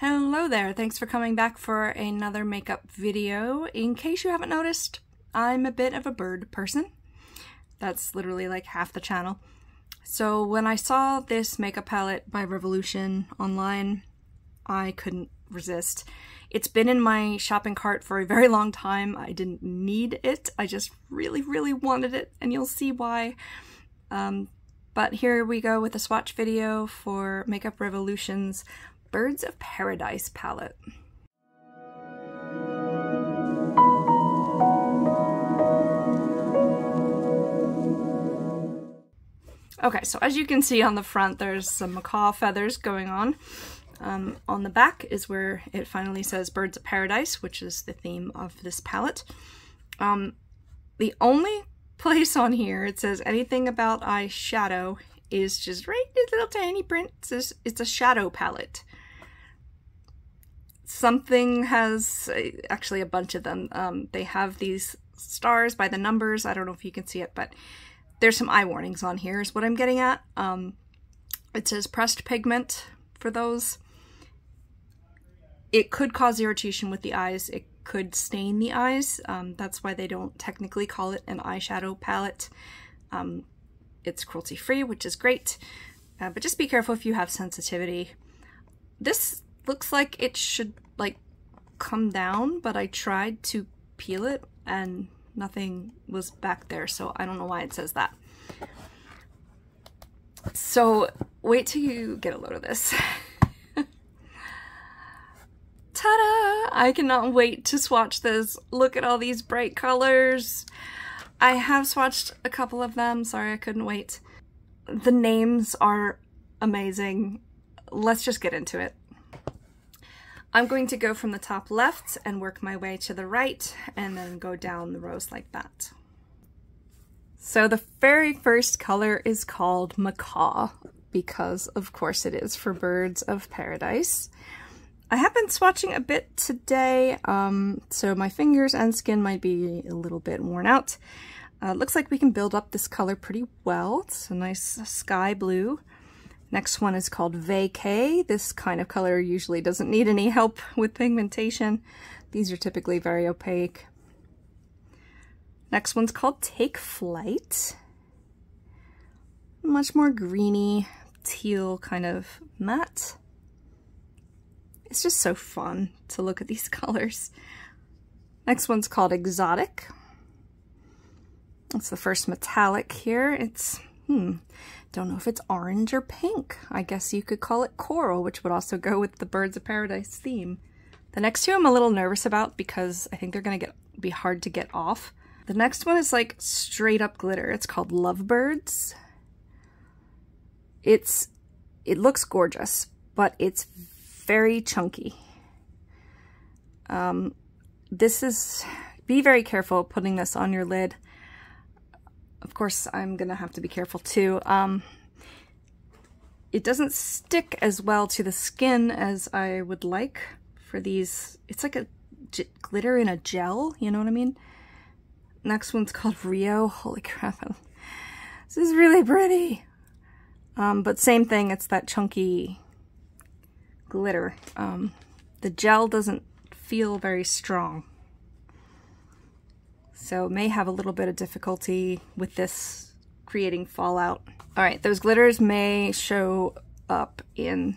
Hello there, thanks for coming back for another makeup video. In case you haven't noticed, I'm a bit of a bird person. That's literally like half the channel. So when I saw this makeup palette by Revolution online, I couldn't resist. It's been in my shopping cart for a very long time. I didn't need it. I just really, really wanted it, and you'll see why. But here we go with a swatch video for Makeup Revolution's Birds of Paradise palette. Okay, so as you can see on the front, there's some macaw feathers going on. On the back is where it finally says Birds of Paradise, which is the theme of this palette. The only place on here it says anything about eyeshadow is just right in little tiny print. It's a shadow palette. Something has actually a bunch of them. They have these stars by the numbers. I don't know if you can see it, but there's some eye warnings on here is what I'm getting at. It says pressed pigment for those. It could cause irritation with the eyes. It could stain the eyes. That's why they don't technically call it an eyeshadow palette. It's cruelty-free, which is great, but just be careful if you have sensitivity. This looks like it should like come down, but I tried to peel it and nothing was back there, so I don't know why it says that. So wait till you get a load of this. Ta-da! I cannot wait to swatch this. Look at all these bright colors. I have swatched a couple of them. Sorry, I couldn't wait. The names are amazing. Let's just get into it. I'm going to go from the top left and work my way to the right and then go down the rows like that. So the very first color is called Macaw because of course it is for Birds of Paradise. I have been swatching a bit today, so my fingers and skin might be a little bit worn out. Looks like we can build up this color pretty well. It's a nice sky blue. Next one is called Vacay. This kind of color usually doesn't need any help with pigmentation. These are typically very opaque. Next one's called Take Flight. Much more greeny, teal kind of matte. It's just so fun to look at these colors. Next one's called Exotic. That's the first metallic here. It's, don't know if it's orange or pink. I guess you could call it coral, which would also go with the Birds of Paradise theme. The next two I'm a little nervous about because I think they're gonna be hard to get off. The next one is like straight up glitter. It's called Lovebirds. It looks gorgeous, but it's very chunky. Be very careful putting this on your lid. Of course, I'm gonna have to be careful too. It doesn't stick as well to the skin as I would like for these. It's like a glitter in a gel, you know what I mean? Next one's called Rio. Holy crap, this is really pretty. But same thing, it's that chunky glitter. The gel doesn't feel very strong, so may have a little bit of difficulty with this creating fallout. All right, those glitters may show up in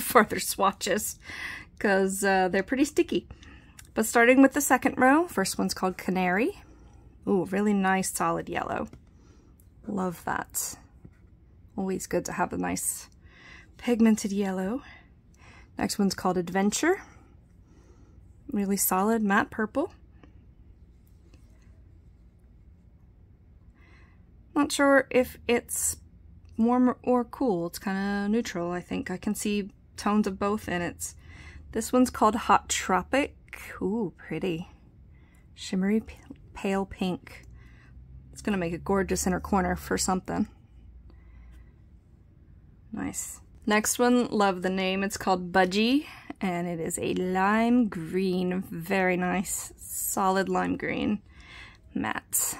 farther swatches because they're pretty sticky. But starting with the second row, first one's called Canary. Ooh, really nice solid yellow. Love that. Always good to have a nice pigmented yellow. Next one's called Adventure. Really solid matte purple. Not sure if it's warm or cool. It's kind of neutral, I think. I can see tones of both in it. This one's called Hot Tropic. Ooh, pretty. Shimmery pale pink. It's gonna make a gorgeous inner corner for something. Nice. Next one, love the name, it's called Budgie, and it is a lime green, very nice, solid lime green matte.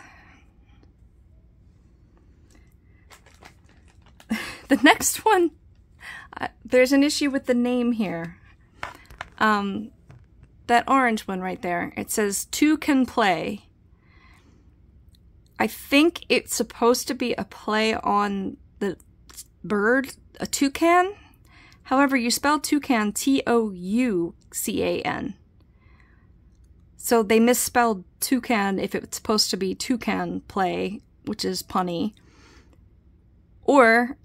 The next one, there's an issue with the name here. That orange one right there, it says two can play. I think it's supposed to be a play on the bird, a toucan. However, you spell toucan T-O-U-C-A-N. So they misspelled toucan if it's supposed to be toucan play, which is punny. Or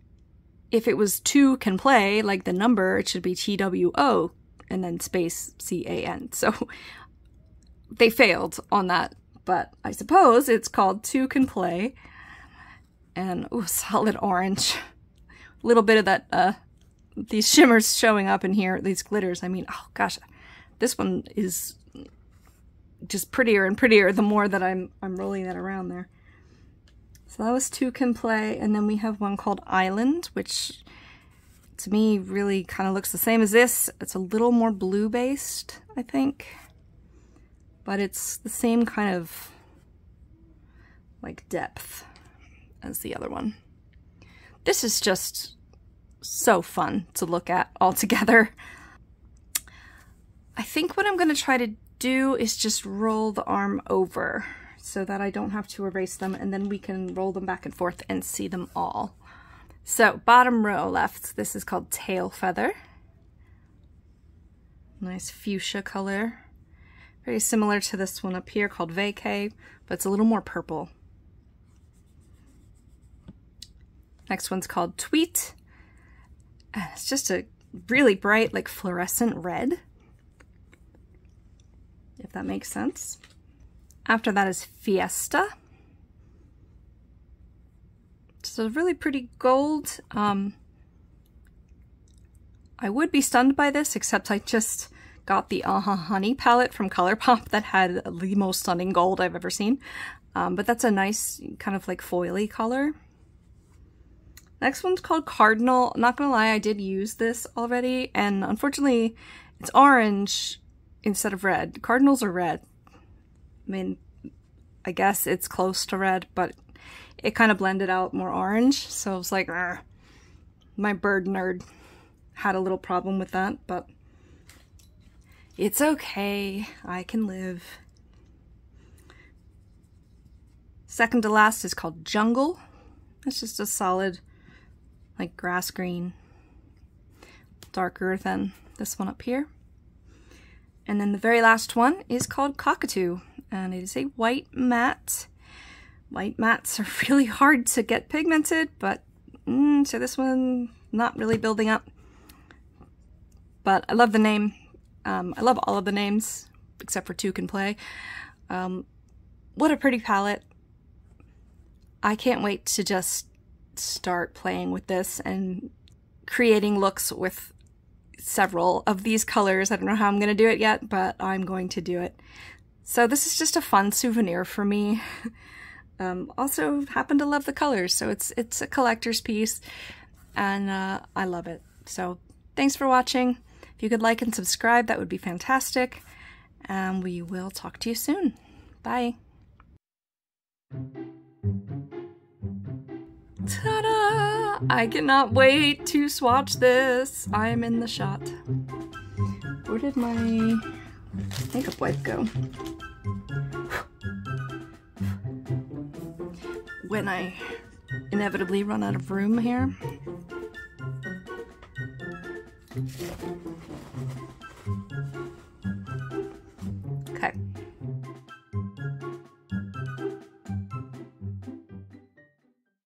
if it was two can play, like the number, it should be T-W-O and then space C-A-N. So they failed on that, but I suppose it's called two can play. And, ooh, solid orange. A little bit of that, these shimmers showing up in here, these glitters. I mean, oh gosh, this one is just prettier and prettier the more that I'm rolling that around there. So that was two can play, and then we have one called Island, which to me really kind of looks the same as this. It's a little more blue based, I think, but it's the same kind of like depth as the other one. This is just so fun to look at all together. I think what I'm going to try to do is just roll the arm over so that I don't have to erase them, and then we can roll them back and forth and see them all. So bottom row left, this is called tail feather. Nice fuchsia color. Very similar to this one up here called vacay, but it's a little more purple. Next one's called tweet. It's just a really bright, like fluorescent red, if that makes sense. After that is Fiesta. It's a really pretty gold. I would be stunned by this, except I just got the Aha Honey palette from ColourPop that had the most stunning gold I've ever seen. But that's a nice kind of like foily color. Next one's called Cardinal. Not gonna lie, I did use this already, and unfortunately it's orange instead of red. Cardinals are red. I mean, I guess it's close to red, but it kind of blended out more orange, so I was like, argh. My bird nerd had a little problem with that, but it's okay, I can live. Second to last is called Jungle. It's just a solid like grass green, darker than this one up here. And then the very last one is called Cockatoo, and it is a white matte. White mattes are really hard to get pigmented, but so this one not really building up. But I love the name. I love all of the names except for two can play. What a pretty palette. I can't wait to just start playing with this and creating looks with several of these colors. I don't know how I'm going to do it yet, but I'm going to do it. So this is just a fun souvenir for me. Also happen to love the colors, so it's a collector's piece, and I love it. So thanks for watching. If you could like and subscribe, that would be fantastic. And we will talk to you soon. Bye. Ta-da! I cannot wait to swatch this. I am in the shot. Where did my makeup wipe go? When I inevitably run out of room here. Okay.